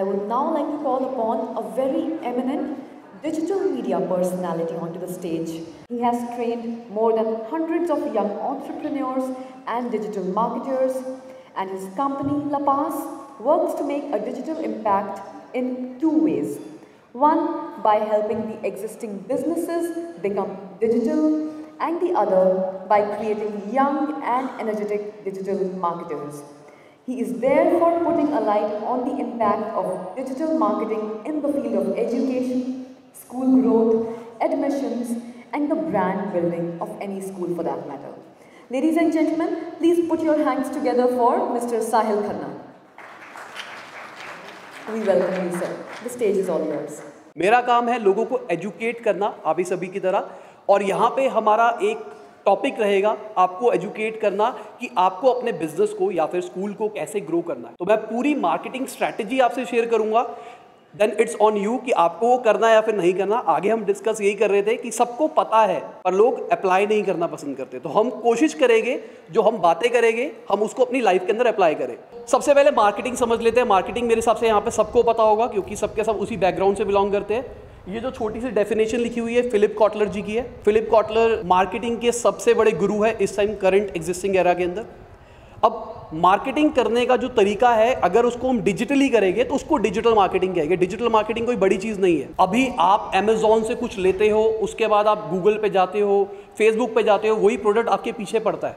I would now like to call upon a very eminent digital media personality onto the stage. He has trained more than hundreds of young entrepreneurs and digital marketers, and his company Lapaas works to make a digital impact in two ways. One, by helping the existing businesses become digital, and the other by creating young and energetic digital marketers. He is therefore putting a light on the impact of digital marketing in the field of education, school growth, admissions, and the brand building of any school for that matter. Ladies and gentlemen, please put your hands together for Mr. Sahil Khanna. We welcome you, sir. The stage is all yours. मेरा काम है लोगों को educate करना, आप ही सभी की तरह, और यहाँ पे हमारा एक टॉपिक रहेगा आपको एजुकेट करना कि आपको अपने बिजनेस को या फिर स्कूल को कैसे ग्रो करना है। तो मैं पूरी मार्केटिंग स्ट्रैटेजी आपसे शेयर करूँगा, देन इट्स ऑन यू कि आपको वो करना या फिर नहीं करना। आगे हम डिस्कस यही कर रहे थे कि सबको पता है पर लोग अप्लाई नहीं करना पसंद करते, तो हम कोशिश करेंगे जो हम बातें करेंगे हम उसको अपनी लाइफ के अंदर अप्लाई करें। सबसे पहले मार्केटिंग समझ लेते हैं। मार्केटिंग मेरे हिसाब से यहाँ पे सबको पता होगा क्योंकि सबके सब उसी बैकग्राउंड से बिलोंग करते हैं। ये जो छोटी सी डेफिनेशन लिखी हुई है फिलिप कॉटलर जी की है। फिलिप कॉटलर मार्केटिंग के सबसे बड़े गुरु है इस टाइम करंट एग्जिस्टिंग एरा के अंदर। अब मार्केटिंग करने का जो तरीका है, अगर उसको हम डिजिटली करेंगे तो उसको डिजिटल मार्केटिंग कहेंगे। डिजिटल मार्केटिंग कोई बड़ी चीज़ नहीं है। अभी आप Amazon से कुछ लेते हो, उसके बाद आप Google पे जाते हो, Facebook पे जाते हो, वही प्रोडक्ट आपके पीछे पड़ता है,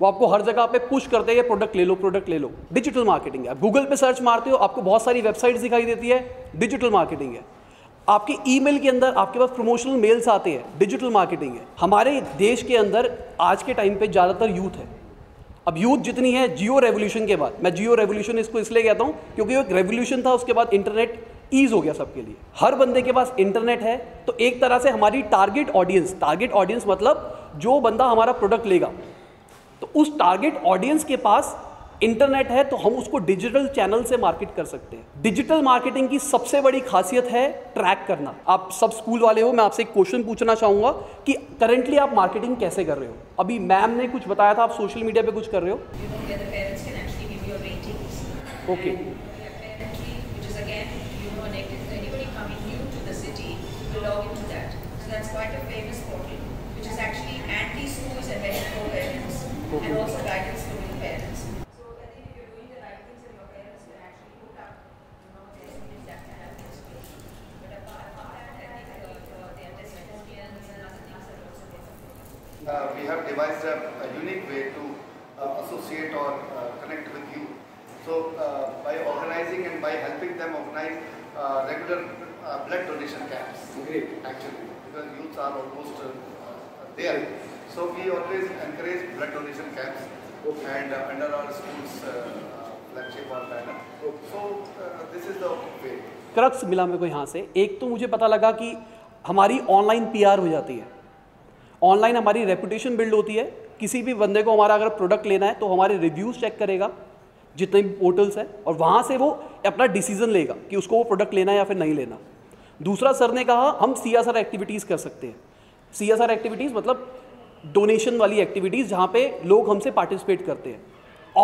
वो आपको हर जगह पे पुश करते हैं प्रोडक्ट ले लो प्रोडक्ट ले लो। डिजिटल मार्केटिंग है। गूगल पे सर्च मारते हो आपको बहुत सारी वेबसाइट्स दिखाई देती है, डिजिटल मार्केटिंग है। आपके ईमेल के अंदर आपके पास प्रमोशनल मेल्स आते हैं, डिजिटल मार्केटिंग है। हमारे देश के अंदर आज के टाइम पे ज़्यादातर यूथ है। अब यूथ जितनी है जियो रेवोल्यूशन के बाद, मैं जियो रेवोल्यूशन इसको इसलिए कहता हूँ क्योंकि वो एक रेवोल्यूशन था, उसके बाद इंटरनेट ईज हो गया सबके लिए, हर बंदे के पास इंटरनेट है। तो एक तरह से हमारी टारगेट ऑडियंस मतलब जो बंदा हमारा प्रोडक्ट लेगा, तो उस टारगेट ऑडियंस के पास इंटरनेट है, तो हम उसको डिजिटल चैनल से मार्केट कर सकते हैं। डिजिटल मार्केटिंग की सबसे बड़ी खासियत है ट्रैक करना। आप सब स्कूल वाले हो, मैं आपसे एक क्वेश्चन पूछना चाहूँगा कि करंटली आप मार्केटिंग कैसे कर रहे हो। अभी मैम ने कुछ बताया था आप सोशल मीडिया पे कुछ कर रहे हो। Okay, we have devised a unique way to associate or connect with you. So by organizing and by helping them organize regular blood donation camps. Great. Actually, because youths are almost there. So we always encourage blood donation camps. Okay. And under our schools flagship or banner. Okay. So this is the way. Crux मिला मेरे को यहाँ से। एक तो मुझे पता लगा कि हमारी ऑनलाइन PR हो जाती है, ऑनलाइन हमारी रेपुटेशन बिल्ड होती है। किसी भी बंदे को हमारा अगर प्रोडक्ट लेना है तो हमारे रिव्यूज़ चेक करेगा जितने भी पोर्टल्स हैं, और वहाँ से वो अपना डिसीजन लेगा कि उसको वो प्रोडक्ट लेना है या फिर नहीं लेना। दूसरा, सर ने कहा हम CSR एक्टिविटीज़ कर सकते हैं। CSR एक्टिविटीज़ मतलब डोनेशन वाली एक्टिविटीज़ जहाँ पे लोग हमसे पार्टिसिपेट करते हैं।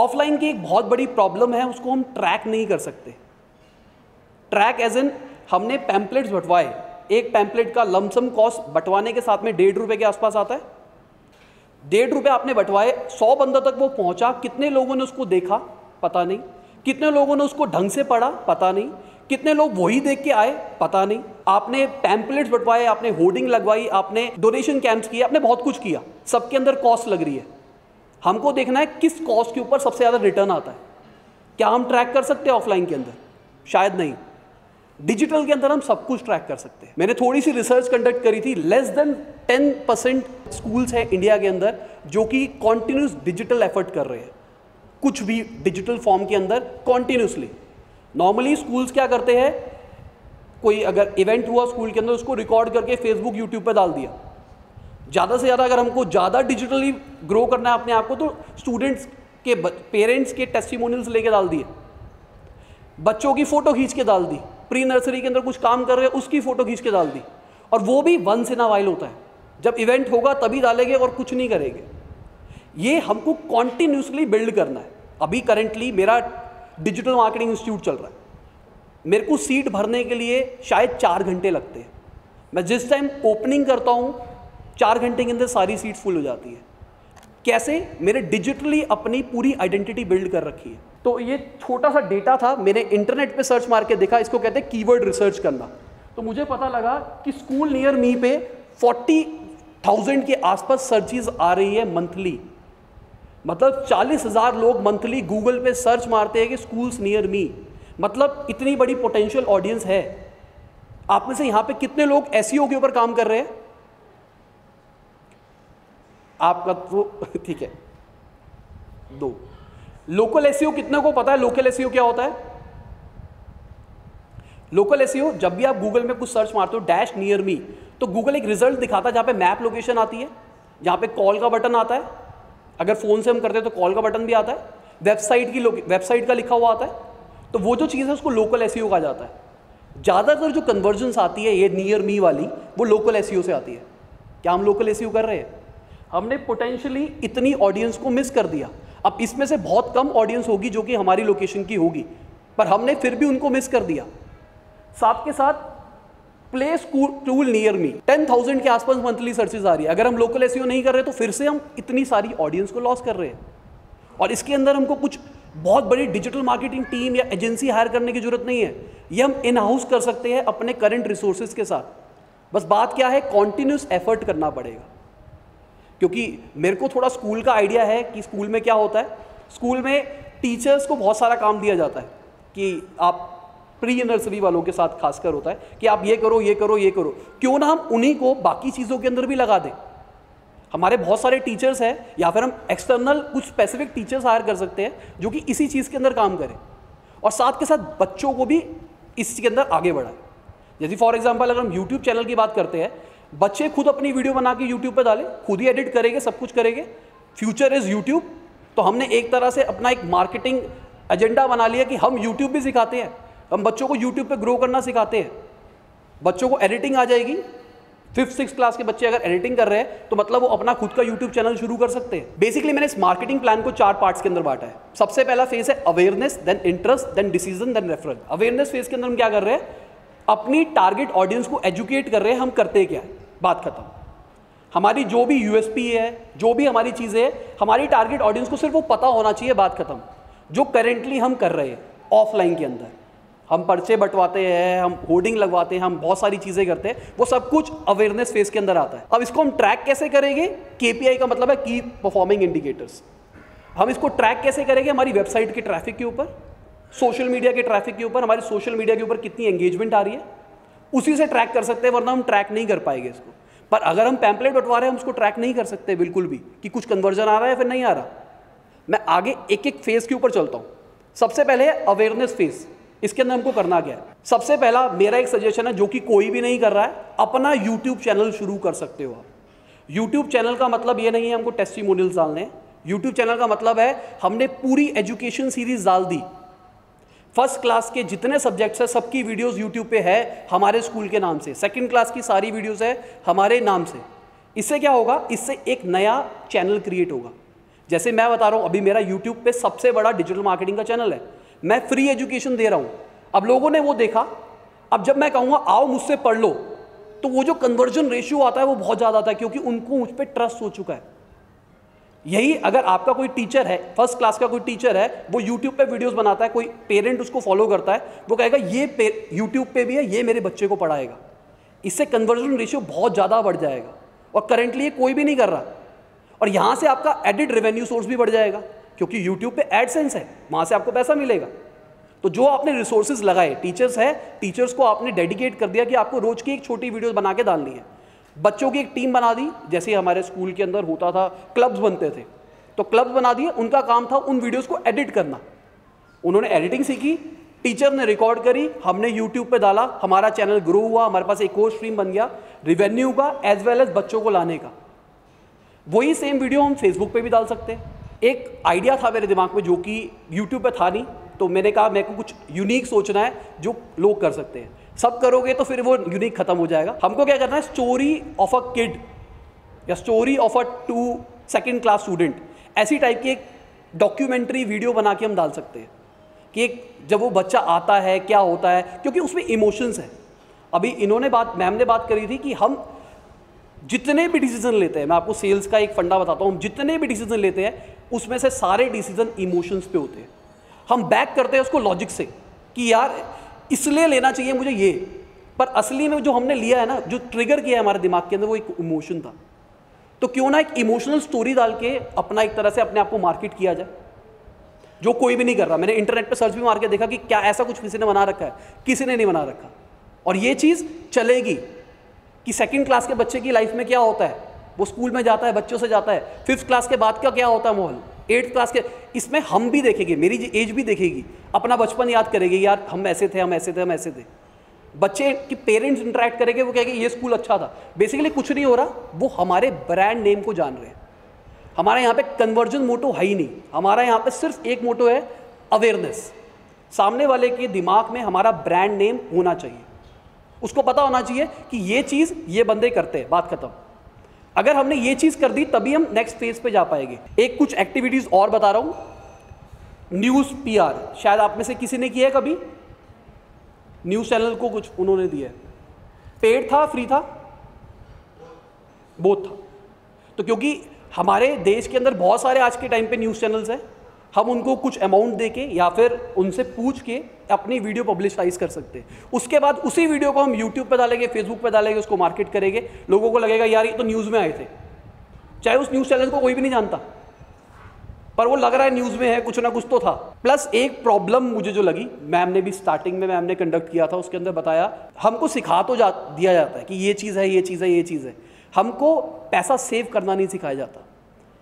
ऑफलाइन की एक बहुत बड़ी प्रॉब्लम है, उसको हम ट्रैक नहीं कर सकते। ट्रैक एज एन हमने पैम्पलेट्स बंटवाए, एक पैम्पलेट का लमसम कॉस्ट बंटवाने के साथ में ₹1.50 के आसपास आता है। ₹1.50 आपने बंटवाए, 100 बंदों तक वो पहुंचा, कितने लोगों ने उसको देखा पता नहीं, कितने लोगों ने उसको ढंग से पढ़ा पता नहीं, कितने लोग वही देख के आए पता नहीं। आपने पैम्पलेट्स बंटवाए, आपने होर्डिंग लगवाई, आपने डोनेशन कैंप्स किए, आपने बहुत कुछ किया, सबके अंदर कॉस्ट लग रही है। हमको देखना है किस कॉस्ट के ऊपर सबसे ज़्यादा रिटर्न आता है। क्या हम ट्रैक कर सकते हैं ऑफलाइन के अंदर? शायद नहीं। डिजिटल के अंदर हम सब कुछ ट्रैक कर सकते हैं। मैंने थोड़ी सी रिसर्च कंडक्ट करी थी, लेस देन 10% स्कूल्स हैं इंडिया के अंदर जो कि कॉन्टिन्यूस डिजिटल एफर्ट कर रहे हैं, कुछ भी डिजिटल फॉर्म के अंदर कॉन्टिन्यूसली। नॉर्मली स्कूल्स क्या करते हैं, कोई अगर इवेंट हुआ स्कूल के अंदर उसको रिकॉर्ड करके फेसबुक यूट्यूब पर डाल दिया। ज़्यादा से ज़्यादा अगर हमको ज़्यादा डिजिटली ग्रो करना है अपने आप को, तो स्टूडेंट्स के पेरेंट्स के टेस्टिमोनियल्स लेके डाल दिए, बच्चों की फ़ोटो खींच के डाल दी, प्री नर्सरी के अंदर कुछ काम कर रहे हैं उसकी फ़ोटो खींच के डाल दी, और वो भी वंस इन अ वाइल होता है, जब इवेंट होगा तभी डालेंगे और कुछ नहीं करेंगे। ये हमको कॉन्टिन्यूसली बिल्ड करना है। अभी करंटली मेरा डिजिटल मार्केटिंग इंस्टीट्यूट चल रहा है, मेरे को सीट भरने के लिए शायद 4 घंटे लगते हैं। मैं जिस टाइम ओपनिंग करता हूँ 4 घंटे के अंदर सारी सीट फुल हो जाती है। कैसे? मेरे डिजिटली अपनी पूरी आइडेंटिटी बिल्ड कर रखी है। तो ये छोटा सा डेटा था, मैंने इंटरनेट पे सर्च मार के देखा, इसको कहते हैं कीवर्ड रिसर्च करना। तो मुझे पता लगा कि स्कूल नियर मी पे 40,000 के आसपास सर्चेज आ रही है मंथली। मतलब 40,000 लोग मंथली गूगल पे सर्च मारते हैं कि स्कूल्स नियर मी। मतलब इतनी बड़ी पोटेंशियल ऑडियंस है। आप में से यहाँ पे कितने लोग एसईओ के ऊपर काम कर रहे हैं? आपका तो ठीक है, 2। लोकल एसईओ कितने को पता है? लोकल एसईओ क्या होता है? लोकल एसईओ जब भी आप गूगल में कुछ सर्च मारते हो डैश नियर मी, तो गूगल एक रिजल्ट दिखाता है जहाँ पे मैप लोकेशन आती है, जहाँ पे कॉल का बटन आता है। अगर फ़ोन से हम करते हैं तो कॉल का बटन भी आता है, वेबसाइट का लिखा हुआ आता है। तो वो जो चीज़ है उसको लोकल एसईओ कहा जाता है। ज़्यादातर जो कन्वर्जन्स आती है ये नियर मी वाली, वो लोकल एसईओ से आती है। क्या हम लोकल एसईओ कर रहे हैं? हमने पोटेंशियली इतनी ऑडियंस को मिस कर दिया। अब इसमें से बहुत कम ऑडियंस होगी जो कि हमारी लोकेशन की होगी, पर हमने फिर भी उनको मिस कर दिया। साथ के साथ play school tool near me 10,000 के आसपास मंथली सर्चेज आ रही है। अगर हम लोकल एसईओ नहीं कर रहे तो फिर से हम इतनी सारी ऑडियंस को लॉस कर रहे हैं। और इसके अंदर हमको कुछ बहुत बड़ी डिजिटल मार्केटिंग टीम या एजेंसी हायर करने की जरूरत नहीं है, ये हम इन हाउस कर सकते हैं अपने करंट रिसोर्सेज के साथ। बस बात क्या है, कॉन्टिन्यूस एफर्ट करना पड़ेगा। क्योंकि मेरे को थोड़ा स्कूल का आइडिया है कि स्कूल में क्या होता है। स्कूल में टीचर्स को बहुत सारा काम दिया जाता है कि आप प्री नर्सरी वालों के साथ खासकर होता है कि आप ये करो ये करो ये करो। क्यों ना हम उन्हीं को बाकी चीज़ों के अंदर भी लगा दें। हमारे बहुत सारे टीचर्स हैं, या फिर हम एक्सटर्नल कुछ स्पेसिफिक टीचर्स हायर कर सकते हैं जो कि इसी चीज़ के अंदर काम करें और साथ के साथ बच्चों को भी इसके अंदर आगे बढ़ाएं। जैसे फॉर एग्जाम्पल अगर हम यूट्यूब चैनल की बात करते हैं, बच्चे खुद अपनी वीडियो बना के यूट्यूब पर डालें, खुद ही एडिट करेंगे, सब कुछ करेंगे। Future is YouTube. तो हमने एक तरह से अपना एक मार्केटिंग एजेंडा बना लिया कि हम यूट्यूब भी सिखाते हैं, हम बच्चों को यूट्यूब पे ग्रो करना सिखाते हैं। बच्चों को एडिटिंग आ जाएगी। 5th-6th क्लास के बच्चे अगर एडिटिंग कर रहे हैं तो मतलब वो अपना खुद का यूट्यूब चैनल शुरू कर सकते हैं। बेसिकली मैंने इस मार्केटिंग प्लान को 4 पार्ट्स के अंदर बांटा है। सबसे पहला फेज है awareness, then interest, then decision, then referral. Awareness phase के अंदर हम क्या कर रहे हैं, अपनी टारगेट ऑडियंस को एजुकेट कर रहे हैं। हम करते क्या है, बात खत्म। हमारी जो भी यूएसपी है, जो भी हमारी चीज़ें हैं, हमारी टारगेट ऑडियंस को सिर्फ वो पता होना चाहिए, बात खत्म। जो करेंटली हम कर रहे हैं ऑफलाइन के अंदर, हम पर्चे बंटवाते हैं, हम होर्डिंग लगवाते हैं, हम बहुत सारी चीज़ें करते हैं, वो सब कुछ अवेयरनेस फेज के अंदर आता है। अब इसको हम ट्रैक कैसे करेंगे? केपीआई का मतलब है की परफॉर्मिंग इंडिकेटर्स। हम इसको ट्रैक कैसे करेंगे? हमारी वेबसाइट के ट्रैफिक के ऊपर, सोशल मीडिया के ट्रैफिक के ऊपर, हमारे सोशल मीडिया के ऊपर कितनी एंगेजमेंट आ रही है उसी से ट्रैक कर सकते हैं, वरना हम ट्रैक नहीं कर पाएंगे इसको। पर अगर हम पैम्पलेट बंटवा रहे हैं हम उसको ट्रैक नहीं कर सकते बिल्कुल भी कि कुछ कन्वर्जन आ रहा है फिर नहीं आ रहा। मैं आगे एक एक फेज के ऊपर चलता हूँ। सबसे पहले अवेयरनेस फेज, इसके अंदर हमको करना क्या है? सबसे पहला मेरा एक सजेशन है जो कि कोई भी नहीं कर रहा है, अपना यूट्यूब चैनल शुरू कर सकते हो आप। यूट्यूब चैनल का मतलब ये नहीं है हमको टेस्टिमोनियल्स डालने हैं। यूट्यूब चैनल का मतलब है हमने पूरी एजुकेशन सीरीज डाल दी, 1st क्लास के जितने सब्जेक्ट्स हैं सबकी वीडियोस यूट्यूब पे है हमारे स्कूल के नाम से, 2nd क्लास की सारी वीडियोस है हमारे नाम से। इससे क्या होगा, इससे एक नया चैनल क्रिएट होगा। जैसे मैं बता रहा हूँ अभी मेरा यूट्यूब पे सबसे बड़ा डिजिटल मार्केटिंग का चैनल है, मैं फ्री एजुकेशन दे रहा हूँ। अब लोगों ने वो देखा, अब जब मैं कहूँगा आओ मुझसे पढ़ लो तो वो जो कन्वर्जन रेशियो आता है वो बहुत ज़्यादा आता है, क्योंकि उनको मुझ पर ट्रस्ट हो चुका है। यही अगर आपका कोई टीचर है, 1st क्लास का कोई टीचर है, वो यूट्यूब पे वीडियोस बनाता है, कोई पेरेंट उसको फॉलो करता है, वो कहेगा ये यूट्यूब पे भी है, ये मेरे बच्चे को पढ़ाएगा। इससे कन्वर्जन रेशियो बहुत ज़्यादा बढ़ जाएगा और करेंटली ये कोई भी नहीं कर रहा। और यहाँ से आपका एडिड रेवेन्यू सोर्स भी बढ़ जाएगा, क्योंकि यूट्यूब पर एडसेंस है, वहाँ से आपको पैसा मिलेगा। तो जो आपने रिसोर्सेज लगाए, टीचर्स है, टीचर्स को आपने डेडिकेट कर दिया कि आपको रोज की एक छोटी वीडियो बना के डालनी है। बच्चों की एक टीम बना दी, जैसे हमारे स्कूल के अंदर होता था क्लब्स बनते थे, तो क्लब्स बना दिए, उनका काम था उन वीडियोस को एडिट करना। उन्होंने एडिटिंग सीखी, टीचर ने रिकॉर्ड करी, हमने यूट्यूब पे डाला, हमारा चैनल ग्रो हुआ, हमारे पास एक और स्ट्रीम बन गया रिवेन्यू का एज वेल एज बच्चों को लाने का। वही सेम वीडियो हम फेसबुक पर भी डाल सकते हैं। एक आइडिया था मेरे दिमाग में जो कि यूट्यूब पर था नहीं, तो मैंने कहा मेरे को कुछ यूनिक सोचना है जो लोग कर सकते हैं। सब करोगे तो फिर वो यूनिक खत्म हो जाएगा। हमको क्या करना है, स्टोरी ऑफ अ किड या story of a 2 2nd class student, ऐसी टाइप की एक डॉक्यूमेंट्री वीडियो बना के हम डाल सकते हैं कि जब वो बच्चा आता है क्या होता है, क्योंकि उसमें इमोशंस हैं। अभी इन्होंने मैम ने बात करी थी कि हम जितने भी डिसीजन लेते हैं, मैं आपको सेल्स का एक फंडा बताता हूँ, हम जितने भी डिसीजन लेते हैं उसमें से सारे डिसीजन इमोशंस पे होते हैं। हम बैक करते हैं उसको लॉजिक से कि यार इसलिए लेना चाहिए मुझे ये, पर असली में जो हमने लिया है ना, जो ट्रिगर किया है हमारे दिमाग के अंदर, वो एक इमोशन था। तो क्यों ना एक इमोशनल स्टोरी डाल के अपना एक तरह से अपने आप को मार्केट किया जाए, जो कोई भी नहीं कर रहा। मैंने इंटरनेट पर सर्च भी मार के देखा कि क्या ऐसा कुछ किसी ने बना रखा है, किसी ने नहीं बना रखा, और ये चीज़ चलेगी कि सेकंड क्लास के बच्चे की लाइफ में क्या होता है, वो स्कूल में जाता है, बच्चों से जाता है, फिफ्थ क्लास के बाद का क्या होता है माहौल, एट्थ क्लास के, इसमें हम भी देखेंगे, मेरी एज भी देखेगी, अपना बचपन याद करेगी, यार हम ऐसे थे, हम ऐसे थे, हम ऐसे थे। बच्चे की पेरेंट्स इंटरेक्ट करेंगे, वो कहेंगे ये स्कूल अच्छा था। बेसिकली कुछ नहीं हो रहा, वो हमारे ब्रांड नेम को जान रहे हैं। हमारे यहाँ पे कन्वर्जन मोटो है ही नहीं, हमारा यहाँ पे सिर्फ एक मोटो है, अवेयरनेस। सामने वाले के दिमाग में हमारा ब्रांड नेम होना चाहिए, उसको पता होना चाहिए कि ये चीज़ ये बंदे करते हैं, बात खत्म। अगर हमने ये चीज़ कर दी तभी हम नेक्स्ट फेज पे जा पाएंगे। एक कुछ एक्टिविटीज़ और बता रहा हूँ, न्यूज़ PR, शायद आप में से किसी ने किया है कभी, न्यूज़ चैनल को कुछ उन्होंने दिया है, पेड था, फ्री था, बोथ था। तो क्योंकि हमारे देश के अंदर बहुत सारे आज के टाइम पे न्यूज़ चैनल्स हैं, हम उनको कुछ अमाउंट देके या फिर उनसे पूछ के अपनी वीडियो पब्लिसाइज कर सकते हैं। उसके बाद उसी वीडियो को हम YouTube पे डालेंगे, Facebook पे डालेंगे, उसको मार्केट करेंगे, लोगों को लगेगा यार ये तो न्यूज़ में आए थे, चाहे उस न्यूज़ चैनल को कोई भी नहीं जानता, पर वो लग रहा है न्यूज़ में है, कुछ ना कुछ तो था। प्लस एक प्रॉब्लम मुझे जो लगी, मैम ने भी स्टार्टिंग में मैम ने कंडक्ट किया था, उसके अंदर बताया हमको सिखा तो दिया जाता है कि ये चीज़ है, ये चीज़ है, ये चीज़ है, हमको पैसा सेव करना नहीं सिखाया जाता।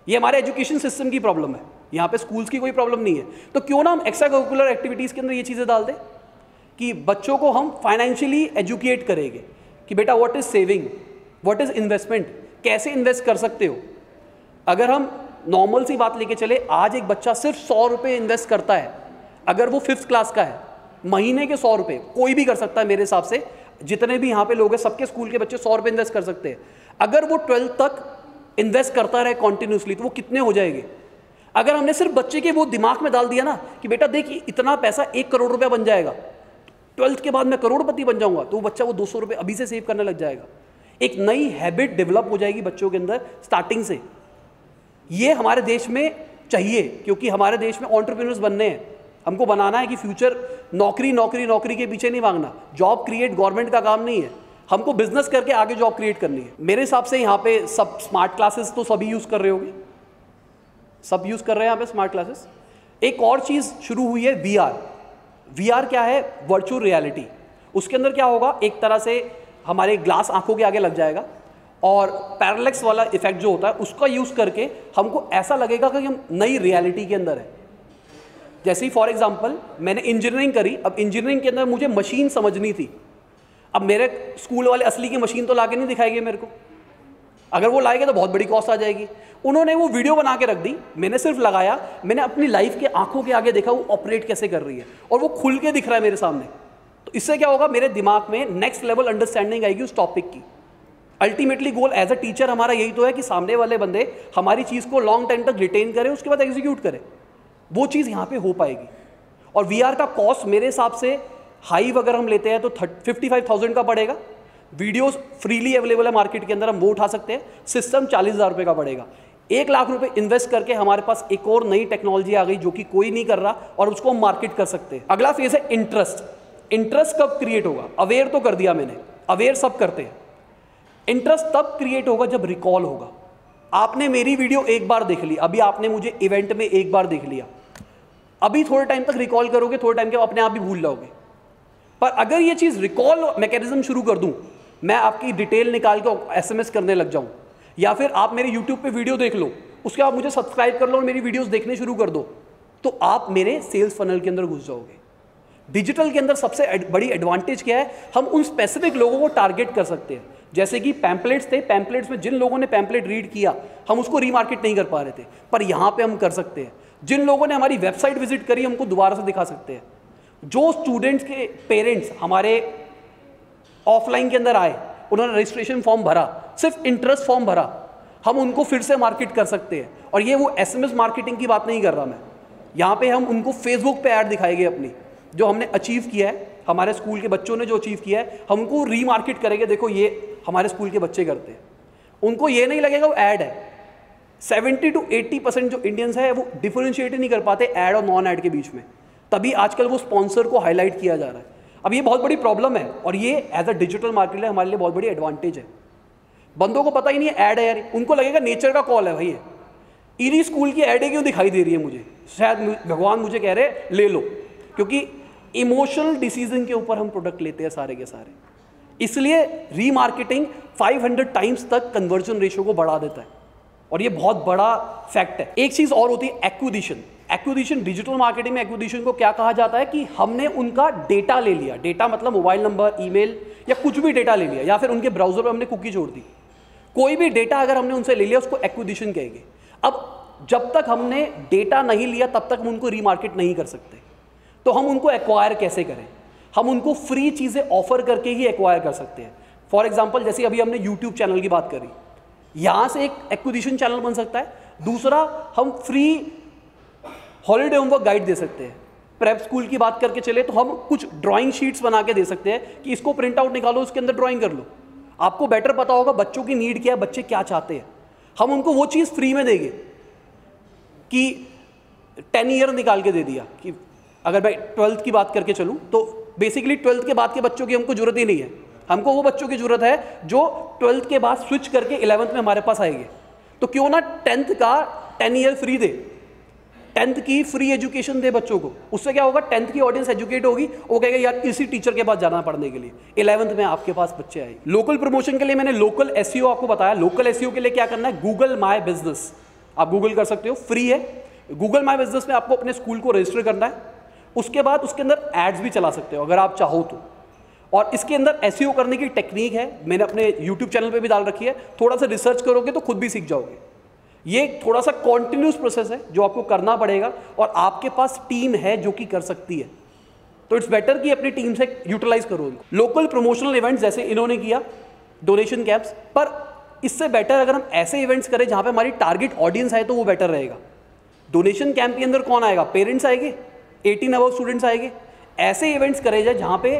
ये हमारे एजुकेशन सिस्टम की प्रॉब्लम है, यहाँ पे स्कूल्स की कोई प्रॉब्लम नहीं है। तो क्यों ना हम एक्स्ट्रा करिकुलर एक्टिविटीज़ के अंदर ये चीज़ें डाल दें कि बच्चों को हम फाइनेंशियली एजुकेट करेंगे कि बेटा what is saving, what is investment, कैसे इन्वेस्ट कर सकते हो। अगर हम नॉर्मल सी बात लेके चले, आज एक बच्चा सिर्फ 100 रुपये इन्वेस्ट करता है, अगर वो 5th क्लास का है, महीने के 100 रुपये कोई भी कर सकता है। मेरे हिसाब से जितने भी यहाँ पे लोग हैं, सबके स्कूल के बच्चे 100 रुपये इन्वेस्ट कर सकते हैं। अगर वो 12th तक इन्वेस्ट करता रहे कॉन्टिन्यूसली, तो वो कितने हो जाएंगे। अगर हमने सिर्फ बच्चे के वो दिमाग में डाल दिया ना कि बेटा देखिए इतना पैसा 1 करोड़ रुपया बन जाएगा, 12th के बाद मैं करोड़पति बन जाऊंगा, तो वो बच्चा वो 200 रुपये अभी से सेव करने लग जाएगा। एक नई हैबिट डेवलप हो जाएगी बच्चों के अंदर स्टार्टिंग से। ये हमारे देश में चाहिए, क्योंकि हमारे देश में एंटरप्रेन्योर्स बनने हैं, हमको बनाना है कि फ्यूचर नौकरी नौकरी नौकरी के पीछे नहीं भागना। जॉब क्रिएट गवर्नमेंट का काम नहीं है, हमको बिजनेस करके आगे जॉब क्रिएट करनी है। मेरे हिसाब से यहाँ पे सब स्मार्ट क्लासेस तो सभी यूज़ कर रहे होंगे, सब यूज़ कर रहे हैं यहाँ पे स्मार्ट क्लासेस। एक और चीज़ शुरू हुई है VR क्या है, वर्चुअल रियलिटी। उसके अंदर क्या होगा, एक तरह से हमारे ग्लास आंखों के आगे लग जाएगा और पैरेलैक्स वाला इफेक्ट जो होता है उसका यूज़ करके हमको ऐसा लगेगा कि हम नई रियलिटी के अंदर हैं। जैसे फॉर एग्जाम्पल मैंने इंजीनियरिंग करी, अब इंजीनियरिंग के अंदर मुझे मशीन समझनी थी, अब मेरे स्कूल वाले असली की मशीन तो ला के नहीं दिखाएंगे मेरे को, अगर वो लाएंगे तो बहुत बड़ी कॉस्ट आ जाएगी। उन्होंने वो वीडियो बना के रख दी, मैंने सिर्फ लगाया, मैंने अपनी लाइफ के आंखों के आगे देखा वो ऑपरेट कैसे कर रही है और वो खुल के दिख रहा है मेरे सामने। तो इससे क्या होगा, मेरे दिमाग में नेक्स्ट लेवल अंडरस्टैंडिंग आएगी उस टॉपिक की। Ultimately goal as a teacher हमारा यही तो है कि सामने वाले बंदे हमारी चीज़ को लॉन्ग टाइम तक रिटेन करें, उसके बाद एग्जीक्यूट करें, वो चीज़ यहाँ पर हो पाएगी। और VR का कॉस्ट मेरे हिसाब से हाई अगर हम लेते हैं तो 55,000 का पड़ेगा। वीडियोस फ्रीली अवेलेबल है मार्केट के अंदर, हम वो उठा सकते हैं। सिस्टम 40,000 रुपये का पड़ेगा। 1 लाख रुपए इन्वेस्ट करके हमारे पास एक और नई टेक्नोलॉजी आ गई जो कि कोई नहीं कर रहा और उसको हम मार्केट कर सकते हैं। अगला फेज है इंटरेस्ट। इंटरेस्ट कब क्रिएट होगा? अवेयर तो कर दिया मैंने, अवेयर सब करते हैं। इंटरेस्ट तब क्रिएट होगा जब रिकॉल होगा। आपने मेरी वीडियो एक बार देख ली, अभी आपने मुझे इवेंट में एक बार देख लिया, अभी थोड़े टाइम तक रिकॉल करोगे, थोड़े टाइम के अपने आप भी भूल जाओगे। पर अगर ये चीज़ रिकॉल मैकेनिज्म शुरू कर दूं, मैं आपकी डिटेल निकाल के SMS करने लग जाऊं, या फिर आप मेरे YouTube पे वीडियो देख लो, उसके बाद मुझे सब्सक्राइब कर लो और मेरी वीडियोस देखने शुरू कर दो, तो आप मेरे सेल्स फनल के अंदर घुस जाओगे। डिजिटल के अंदर सबसे बड़ी एडवांटेज क्या है, हम उन स्पेसिफिक लोगों को टारगेट कर सकते हैं। जैसे कि पैम्पलेट्स थे, पैम्पलेट्स में जिन लोगों ने पैम्पलेट रीड किया हम उसको रीमार्केट नहीं कर पा रहे थे, पर यहाँ पर हम कर सकते हैं। जिन लोगों ने हमारी वेबसाइट विजिट करी हमको दोबारा से दिखा सकते हैं। जो स्टूडेंट्स के पेरेंट्स हमारे ऑफलाइन के अंदर आए, उन्होंने रजिस्ट्रेशन फॉर्म भरा, सिर्फ इंटरेस्ट फॉर्म भरा, हम उनको फिर से मार्केट कर सकते हैं। और ये वो SMS मार्केटिंग की बात नहीं कर रहा मैं, यहाँ पे हम उनको फेसबुक पे ऐड दिखाएंगे अपनी, जो हमने अचीव किया है, हमारे स्कूल के बच्चों ने जो अचीव किया है, हम उनको रीमार्केट करेंगे, देखो ये हमारे स्कूल के बच्चे करते हैं। उनको ये नहीं लगेगा वो ऐड है। 70 to 80% जो इंडियंस है वो डिफरेंशिएट ही नहीं कर पाते ऐड और नॉन ऐड के बीच में, तभी आजकल वो स्पॉन्सर को हाईलाइट किया जा रहा है। अब ये बहुत बड़ी प्रॉब्लम है और ये एज अ डिजिटल मार्केटर हमारे लिए बहुत बड़ी एडवांटेज है। बंदों को पता ही नहीं है ऐड है यार, उनको लगेगा नेचर का कॉल है भाई, ये इरी स्कूल की ऐडें क्यों दिखाई दे रही है मुझे, शायद भगवान मुझे कह रहे हैं ले लो, क्योंकि इमोशनल डिसीजन के ऊपर हम प्रोडक्ट लेते हैं सारे के सारे। इसलिए रीमार्केटिंग 500 टाइम्स तक कन्वर्जन रेशियो को बढ़ा देता है और ये बहुत बड़ा फैक्ट है। एक चीज़ और होती है एक्विजिशन। एक्विजिशन डिजिटल मार्केटिंग में एक्विजिशन को क्या कहा जाता है कि हमने उनका डेटा ले लिया, डेटा मतलब मोबाइल नंबर, ईमेल या कुछ भी डेटा ले लिया, या फिर उनके ब्राउजर पर हमने कुकी जोड़ दी, कोई भी डेटा अगर हमने उनसे ले लिया उसको एक्विजिशन कहेंगे। अब जब तक हमने डेटा नहीं लिया तब तक हम उनको रीमार्केट नहीं कर सकते, तो हम उनको एक्वायर कैसे करें? हम उनको फ्री चीज़ें ऑफर करके ही एक्वायर कर सकते हैं। फॉर एग्जाम्पल जैसे अभी हमने यूट्यूब चैनल की बात करी, यहाँ से एक एक्विजिशन चैनल बन सकता है। दूसरा, हम फ्री हॉलीडे होमवर्क गाइड दे सकते हैं। प्रेप स्कूल की बात करके चले तो हम कुछ ड्राइंग शीट्स बना के दे सकते हैं कि इसको प्रिंट आउट निकालो, उसके अंदर ड्राइंग कर लो। आपको बेटर पता होगा बच्चों की नीड क्या है, बच्चे क्या चाहते हैं। हम उनको वो चीज़ फ्री में देंगे कि 10 ईयर निकाल के दे दिया कि अगर भाई 12th की बात करके चलूँ तो बेसिकली 12th के बाद के बच्चों की हमको ज़रूरत ही नहीं है। हमको वो बच्चों की ज़रूरत है जो 12th के बाद स्विच करके 11th में हमारे पास आएंगे। तो क्यों ना 10th का 10 ईयर फ्री दे, 10th की फ्री एजुकेशन दे बच्चों को। उससे क्या होगा, 10th की ऑडियंस एजुकेट होगी, वो कहेगा यार इसी टीचर के पास जाना पढ़ने के लिए, 11th में आपके पास बच्चे आए। लोकल प्रमोशन के लिए मैंने लोकल SEO आपको बताया। लोकल SEO के लिए क्या करना है, गूगल माई बिजनेस आप गूगल कर सकते हो, फ्री है। गूगल माई बिजनेस में आपको अपने स्कूल को रजिस्टर करना है, उसके बाद उसके अंदर एड्स भी चला सकते हो अगर आप चाहो तो। और इसके अंदर SEO करने की टेक्निक है, मैंने अपने YouTube चैनल पे भी डाल रखी है, थोड़ा सा रिसर्च करोगे तो खुद भी सीख जाओगे। ये थोड़ा सा कॉन्टिन्यूस प्रोसेस है जो आपको करना पड़ेगा और आपके पास टीम है जो कि कर सकती है, तो इट्स बेटर कि अपनी टीम से यूटिलाइज करो इनको। लोकल प्रमोशनल इवेंट्स जैसे इन्होंने किया, डोनेशन कैंप्स, पर इससे बेटर अगर हम ऐसे इवेंट्स करें जहाँ पर हमारी टारगेट ऑडियंस है तो वो बेटर रहेगा। डोनेशन कैंप के अंदर कौन आएगा, पेरेंट्स आएंगे, 18 अबव स्टूडेंट्स आएंगे। ऐसे इवेंट्स करे जाए जहाँ पे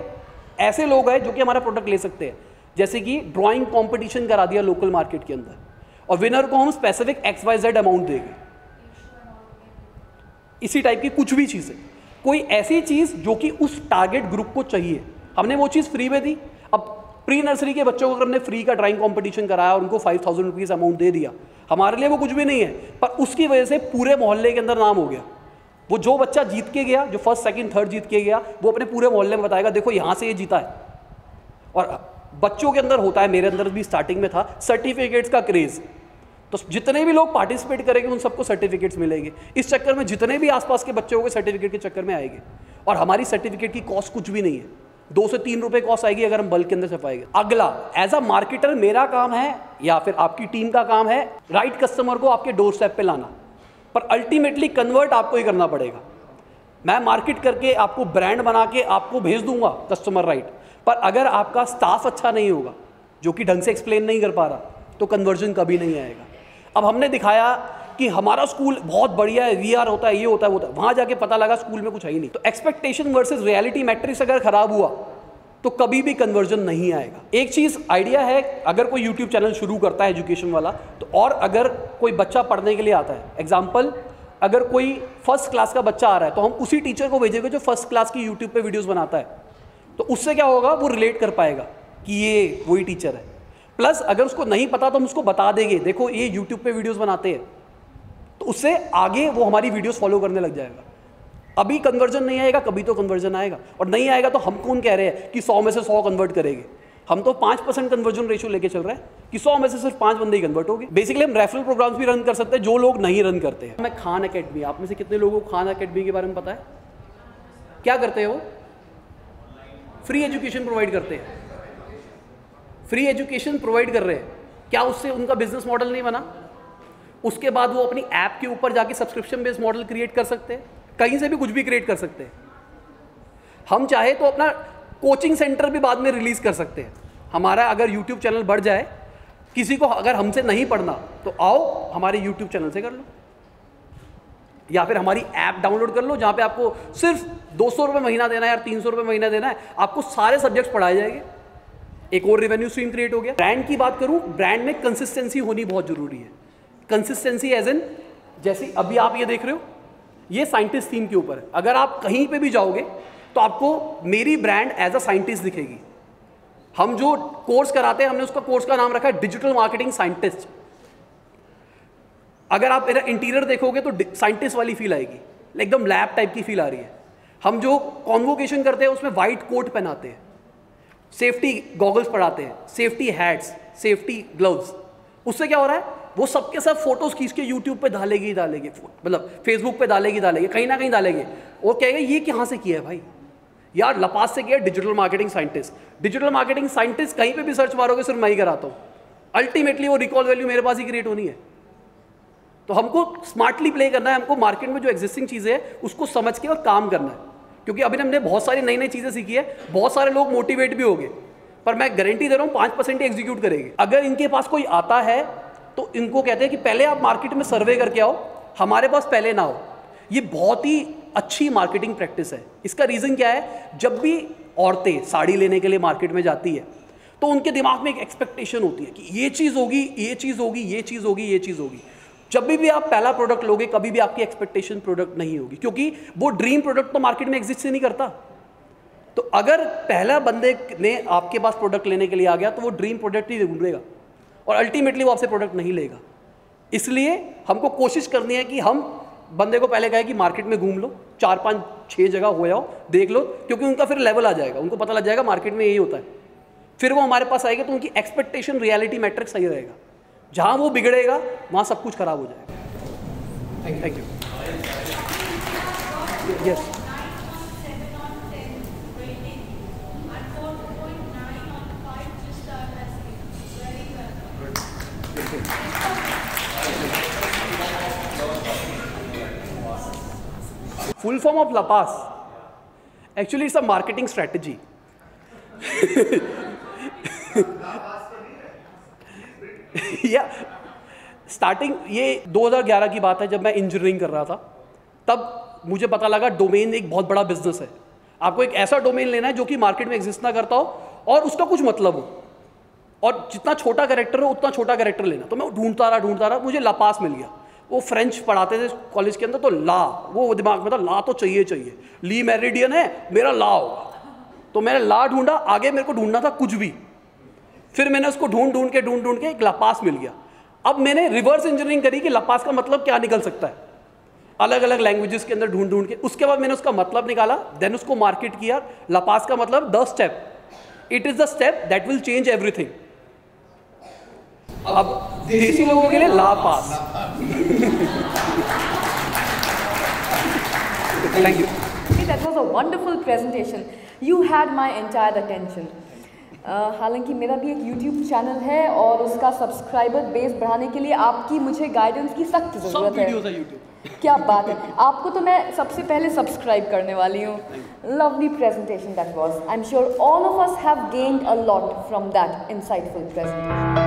ऐसे लोग आए जो कि हमारा प्रोडक्ट ले सकते हैं, जैसे कि ड्राइंग कंपटीशन करा दिया लोकल मार्केट के अंदर और विनर को हम स्पेसिफिक XYZ अमाउंट देंगे। इसी टाइप की कुछ भी चीज़ें, कोई ऐसी चीज़ जो कि उस टारगेट ग्रुप को चाहिए, हमने वो चीज़ फ्री में दी। अब प्री नर्सरी के बच्चों को अगर हमने फ्री का ड्राइंग कॉम्पिटिशन कराया और उनको 5000 रुपीज़ अमाउंट दे दिया, हमारे लिए वो कुछ भी नहीं है, पर उसकी वजह से पूरे मोहल्ले के अंदर नाम हो गया। वो जो बच्चा जीत के गया, जो फर्स्ट सेकंड थर्ड जीत के गया, वो अपने पूरे मोहल्ले में बताएगा देखो यहाँ से ये जीता है। और बच्चों के अंदर होता है, मेरे अंदर भी स्टार्टिंग में था सर्टिफिकेट्स का क्रेज़, तो जितने भी लोग पार्टिसिपेट करेंगे उन सबको सर्टिफिकेट्स मिलेंगे। इस चक्कर में जितने भी आसपास के बच्चे होंगे सर्टिफिकेट के चक्कर में आएंगे। और हमारी सर्टिफिकेट की कॉस्ट कुछ भी नहीं है, 2 से 3 रुपये कॉस्ट आएगी अगर हम बल्क के अंदर छपाएंगे। अगला, एज अ मार्केटर मेरा काम है या फिर आपकी टीम का काम है राइट कस्टमर को आपके डोर स्टेप पर लाना, पर अल्टीमेटली कन्वर्ट आपको ही करना पड़ेगा। मैं मार्केट करके आपको ब्रांड बना के आपको भेज दूंगा कस्टमर राइट, पर अगर आपका स्टाफ अच्छा नहीं होगा जो कि ढंग से एक्सप्लेन नहीं कर पा रहा तो कन्वर्जन कभी नहीं आएगा। अब हमने दिखाया कि हमारा स्कूल बहुत बढ़िया है, VR होता है, ये होता है, वो होता है, वहाँ जाके पता लगा स्कूल में कुछ है ही नहीं। तो एक्सपेक्टेशन वर्सेज रियलिटी मैट्रिक्स अगर ख़राब हुआ तो कभी भी कन्वर्जन नहीं आएगा। एक चीज़ आइडिया है, अगर कोई YouTube चैनल शुरू करता है एजुकेशन वाला, तो और अगर कोई बच्चा पढ़ने के लिए आता है, एग्जाम्पल अगर कोई फर्स्ट क्लास का बच्चा आ रहा है तो हम उसी टीचर को भेजेंगे जो फर्स्ट क्लास की YouTube पे वीडियोस बनाता है, तो उससे क्या होगा, वो रिलेट कर पाएगा कि ये वही टीचर है। प्लस अगर उसको नहीं पता तो हम उसको बता देंगे देखो ये YouTube पर वीडियोज़ बनाते हैं, तो उससे आगे वो हमारी वीडियोज़ फॉलो करने लग जाएगा। अभी कन्वर्जन नहीं आएगा, कभी तो कन्वर्जन आएगा, और नहीं आएगा तो हम कौन कह रहे हैं कि 100 में से 100 कन्वर्ट करेंगे, हम तो 5% कन्वर्जन रेशियो लेके चल रहे हैं कि 100 में से सिर्फ 5 बंदे ही कन्वर्ट होंगे। बेसिकली हम रेफरल प्रोग्राम्स भी रन कर सकते हैं जो लोग नहीं रन करते हैं। मैं खान अकेडमी, आप में से कितने लोगों को खान अकेडमी के बारे में पता है? क्या करते हैं वो? फ्री एजुकेशन प्रोवाइड करते हैं, फ्री एजुकेशन प्रोवाइड कर रहे हैं। क्या उससे उनका बिजनेस मॉडल नहीं बना? उसके बाद वो अपनी ऐप के ऊपर जाके सब्सक्रिप्शन बेस्ड मॉडल क्रिएट कर सकते हैं, कहीं से भी कुछ भी क्रिएट कर सकते हैं। हम चाहे तो अपना कोचिंग सेंटर भी बाद में रिलीज़ कर सकते हैं। हमारा अगर YouTube चैनल बढ़ जाए, किसी को अगर हमसे नहीं पढ़ना तो आओ हमारे YouTube चैनल से कर लो। या फिर हमारी ऐप डाउनलोड कर लो जहाँ पे आपको सिर्फ 200 रुपये महीना देना है या 300 रुपये महीना देना है, आपको सारे सब्जेक्ट्स पढ़ाए जाएंगे। एक और रेवेन्यू स्ट्रीम क्रिएट हो गया। ब्रांड की बात करूँ, ब्रांड में कंसिस्टेंसी होनी बहुत ज़रूरी है। कंसिस्टेंसी एज एन, जैसे अभी आप ये देख रहे हो, ये साइंटिस्ट थीम के ऊपर है। अगर आप कहीं पर भी जाओगे तो आपको मेरी ब्रांड एज अ साइंटिस्ट दिखेगी। हम जो कोर्स कराते हैं, हमने उसका कोर्स का नाम रखा है डिजिटल मार्केटिंग साइंटिस्ट। अगर आप मेरा इंटीरियर देखोगे तो साइंटिस्ट वाली फील आएगी, एकदम लैब टाइप की फील आ रही है। हम जो कॉन्वोकेशन करते हैं उसमें वाइट कोट पहनाते हैं, सेफ्टी गॉगल्स पहनाते हैं, सेफ्टी हैट्स, सेफ्टी ग्लव्स। उससे क्या हो रहा है, वो सबके सब फोटोज खींच के यूट्यूब पे डालेगी डालेगी, मतलब फेसबुक पे डालेगी डालेगी, कहीं ना कहीं डालेंगे। वो कहेगा ये कहाँ से किया है भाई, यार लपास से किया, digital marketing scientist. Digital marketing scientist कहीं पे भी सर्च मारोगे, सिर्फ मैं ही कराता हूँ। अल्टीमेटली वो रिकॉल वैल्यू मेरे पास ही क्रिएट होनी है। तो हमको स्मार्टली प्ले करना है, हमको मार्केट में जो एग्जिस्टिंग चीज़ें हैं उसको समझ के और काम करना है। क्योंकि अभी हमने बहुत सारी नई नई चीज़ें सीखी है, बहुत सारे लोग मोटिवेट भी हो गए, पर मैं गारंटी दे रहा हूँ 5% ही एग्जीक्यूट करेंगे। अगर इनके पास कोई आता है तो इनको कहते हैं कि पहले आप मार्केट में सर्वे करके आओ, हमारे पास पहले ना हो। ये बहुत ही अच्छी मार्केटिंग प्रैक्टिस है। इसका रीज़न क्या है, जब भी औरतें साड़ी लेने के लिए मार्केट में जाती है तो उनके दिमाग में एक एक्सपेक्टेशन होती है कि ये चीज़ होगी, ये चीज़ होगी, ये चीज़ होगी, ये चीज़ होगी। जब भी आप पहला प्रोडक्ट लोगे, कभी भी आपकी एक्सपेक्टेशन प्रोडक्ट नहीं होगी, क्योंकि वो ड्रीम प्रोडक्ट तो मार्केट में एग्जिस्ट ही नहीं करता। तो अगर पहला बंदे ने आपके पास प्रोडक्ट लेने के लिए आ गया तो वो ड्रीम प्रोडक्ट ही ढूंढेगा और अल्टीमेटली वो आपसे प्रोडक्ट नहीं लेगा। इसलिए हमको कोशिश करनी है कि हम बंदे को पहले कहें कि मार्केट में घूम लो, 4-5-6 जगह हो जाओ, देख लो, क्योंकि उनका फिर लेवल आ जाएगा, उनको पता लग जाएगा मार्केट में यही होता है। फिर वो हमारे पास आएगा तो उनकी एक्सपेक्टेशन रियलिटी मैट्रिक्स सही रहेगा। जहाँ वो बिगड़ेगा वहाँ सब कुछ खराब हो जाएगा। Thank you. Yes, full form of लपास, actually it's a marketing strategy. या स्टार्टिंग, ये 2011 की बात है, जब मैं इंजीनियरिंग कर रहा था, तब मुझे पता लगा डोमेन एक बहुत बड़ा बिजनेस है। आपको एक ऐसा डोमेन लेना है जो कि मार्केट में एग्जिस्ट ना करता हो और उसका कुछ मतलब हो, और जितना छोटा कैरेक्टर हो उतना छोटा कैरेक्टर लेना। तो मैं ढूंढता रहा, मुझे लपास मिल गया। वो फ्रेंच पढ़ाते थे कॉलेज के अंदर, तो ला, वो दिमाग में था ला तो चाहिए, ली मेरिडियन है, मेरा ला होगा। तो मैंने ला ढूंढा, आगे मेरे को ढूंढना था कुछ भी। फिर मैंने उसको ढूंढ के एक लपास मिल गया। अब मैंने रिवर्स इंजीनियरिंग करी कि लपास का मतलब क्या निकल सकता है, अलग अलग लैंग्वेजेस के अंदर ढूंढ के। उसके बाद मैंने उसका मतलब निकाला, देन उसको मार्केट किया। लपास का मतलब the step, it is the step that will change everything. अब देसी लोगों के लिए लापास। Thank you. That was a wonderful presentation. You had my entire attention. हालांकि मेरा भी एक YouTube चैनल है और उसका सब्सक्राइबर बेस बढ़ाने के लिए आपकी मुझे गाइडेंस की सख्त ज़रूरत है। क्या बात है, आपको तो मैं सबसे पहले सब्सक्राइब करने वाली हूँ। Lovely presentation that was. I am sure all of us have gained a lot from that insightful presentation.